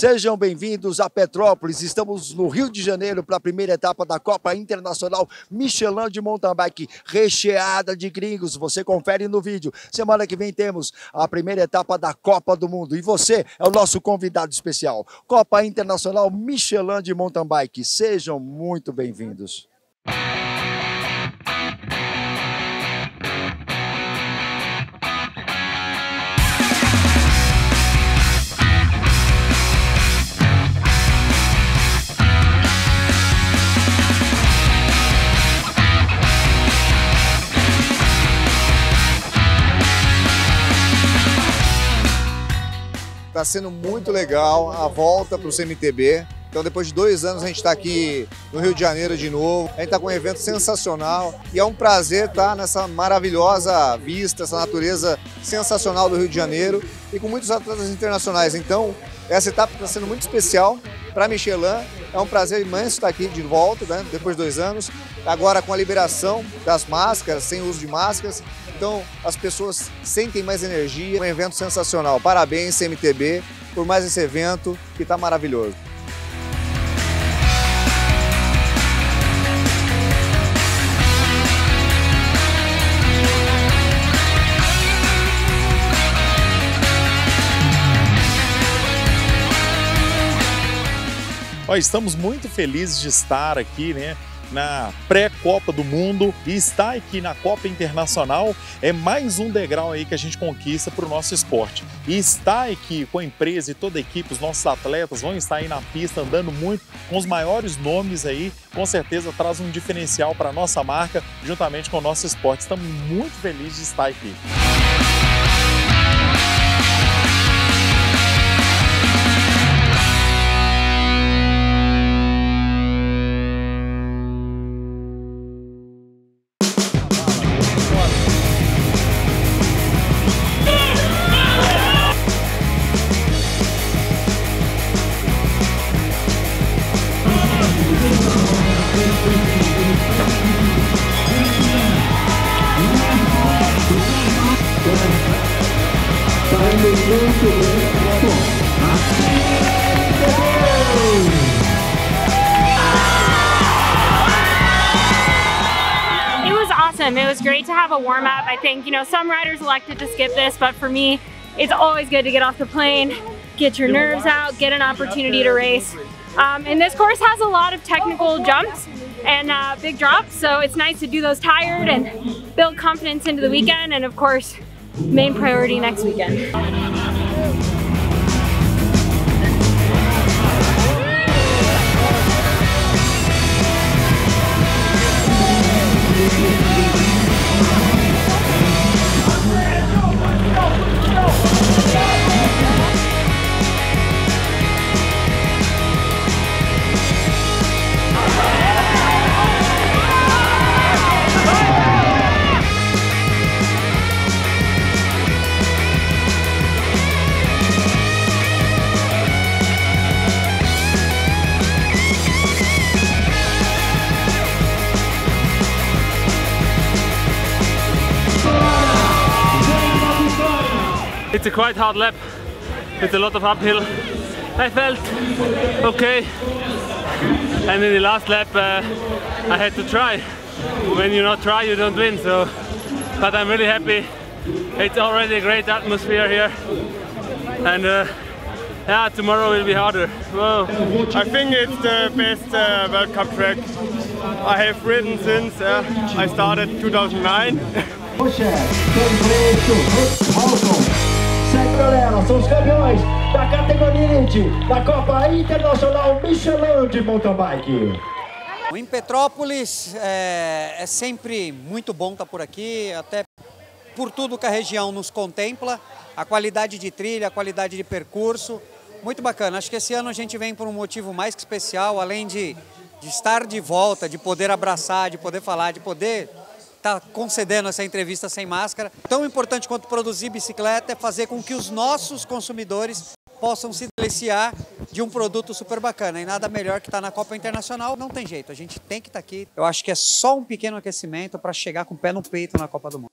Sejam bem-vindos a Petrópolis, estamos no Rio de Janeiro para a primeira etapa da Copa Internacional Michelin de Mountain Bike, recheada de gringos, você confere no vídeo. Semana que vem temos a primeira etapa da Copa do Mundo e você é o nosso convidado especial. Copa Internacional Michelin de Mountain Bike, sejam muito bem-vindos. Está sendo muito legal a volta para o CMTB, então depois de 2 anos a gente está aqui no Rio de Janeiro de novo, a gente está com um evento sensacional e é um prazer estar nessa maravilhosa vista, essa natureza sensacional do Rio de Janeiro e com muitos atletas internacionais, então essa etapa está sendo muito especial para a Michelin, é um prazer imenso estar aqui de volta, né? Depois de 2 anos, agora com a liberação das máscaras, sem o uso de máscaras. Então, as pessoas sentem mais energia, um evento sensacional. Parabéns, CMTB, por mais esse evento que está maravilhoso. Nós estamos muito felizes de estar aqui, né? Na pré-Copa do Mundo e estar aqui na Copa Internacional é mais um degrau aí que a gente conquista para o nosso esporte. E estar aqui com a empresa e toda a equipe, os nossos atletas vão estar aí na pista andando muito com os maiores nomes aí, com certeza traz um diferencial para a nossa marca juntamente com o nosso esporte. Estamos muito felizes de estar aqui. It was awesome. It was great to have a warm-up. I think, you know, some riders elected to skip this, but for me, it's always good to get off the plane, get your nerves out, get an opportunity to race. And this course has a lot of technical jumps and big drops, so it's nice to do those tired and build confidence into the weekend, and of course, main priority next weekend. It's a quite hard lap with a lot of uphill. I felt okay, and in the last lap I had to try. When you not try, you don't win. So, but I'm really happy. It's already a great atmosphere here, and yeah, tomorrow will be harder. Whoa. I think it's the best World Cup track I have ridden since I started 2009. 7 galera, são os campeões da categoria elite da Copa Internacional Michelin de Mountain Bike. Em Petrópolis é sempre muito bom estar por aqui, até por tudo que a região nos contempla, a qualidade de trilha, a qualidade de percurso, muito bacana. Acho que esse ano a gente vem por um motivo mais que especial, além de estar de volta, de poder abraçar, de poder falar, de poder... está concedendo essa entrevista sem máscara. Tão importante quanto produzir bicicleta é fazer com que os nossos consumidores possam se deliciar de um produto super bacana. E nada melhor que estar na Copa Internacional. Não tem jeito, a gente tem que estar aqui. Eu acho que é só um pequeno aquecimento para chegar com o pé no peito na Copa do Mundo.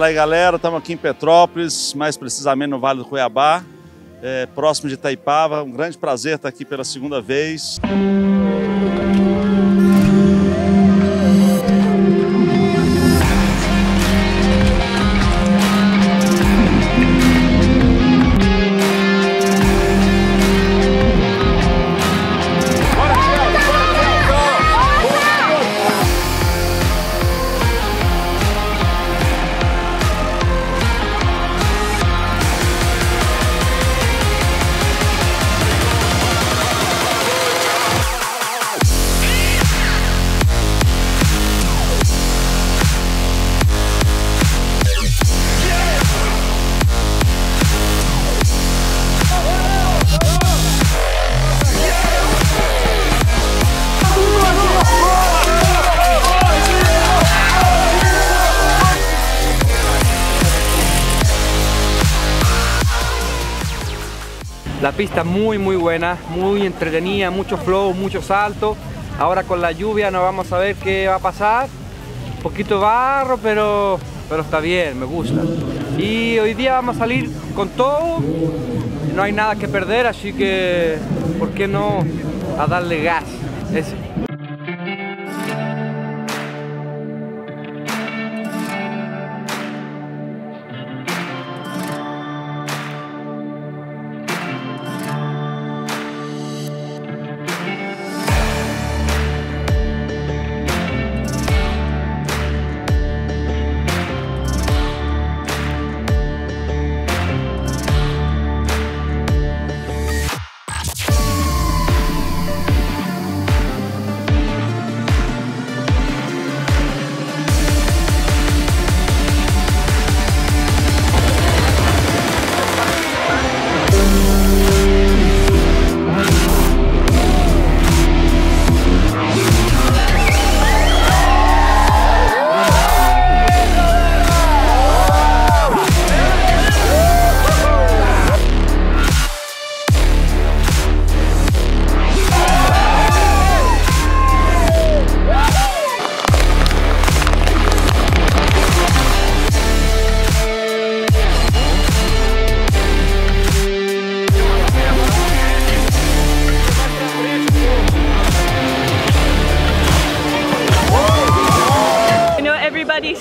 Fala aí, galera, estamos aqui em Petrópolis, mais precisamente no Vale do Cuiabá, próximo de Itaipava. Um grande prazer estar aqui pela segunda vez. La pista muy buena, muy entretenida, mucho flow, mucho salto. Ahora con la lluvia nos vamos a ver qué va a pasar. Un poquito barro, pero está bien, me gusta. Y hoy día vamos a salir con todo, no hay nada que perder, así que ¿por qué no a darle gas?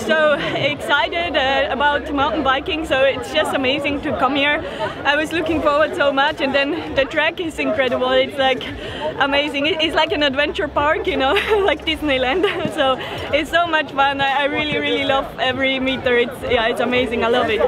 So excited about mountain biking, so it's just amazing to come here. I was looking forward so much, and then the track is incredible. It's like amazing. It's like an adventure park, you know, like Disneyland. So it's so much fun. I really love every meter. It's amazing. I love it.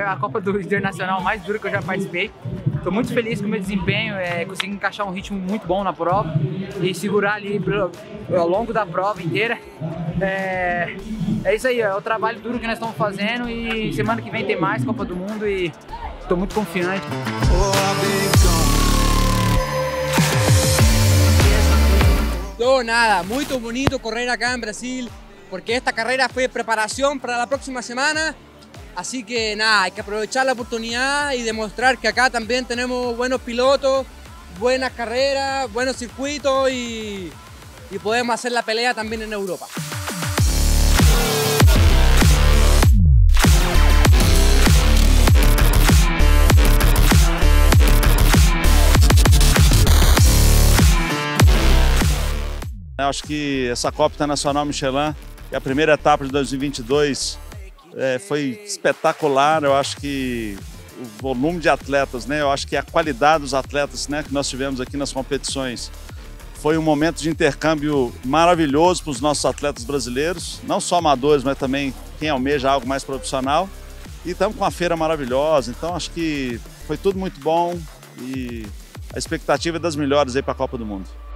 A Copa do Internacional mais dura que eu já participei. Estou muito feliz com o meu desempenho, consegui encaixar um ritmo muito bom na prova e segurar ali ao longo da prova inteira. é isso aí, ó, é o trabalho duro que nós estamos fazendo e semana que vem tem mais Copa do Mundo e estou muito confiante. Não, nada, muito bonito correr aqui em Brasil, porque esta carrera foi preparação para a próxima semana. Assim que nada, hay que aprovechar a oportunidade e demonstrar que acá também temos buenos pilotos, buenas carreras, buenos circuitos e podemos fazer a pelea também na Europa. Eu acho que essa Copa Internacional Michelin, que é a primeira etapa de 2022, foi espetacular. Eu acho que o volume de atletas, né? Eu acho que a qualidade dos atletas, né, que nós tivemos aqui nas competições, foi um momento de intercâmbio maravilhoso para os nossos atletas brasileiros, não só amadores, mas também quem almeja algo mais profissional. E estamos com uma feira maravilhosa, então acho que foi tudo muito bom e a expectativa é das melhores aí para a Copa do Mundo.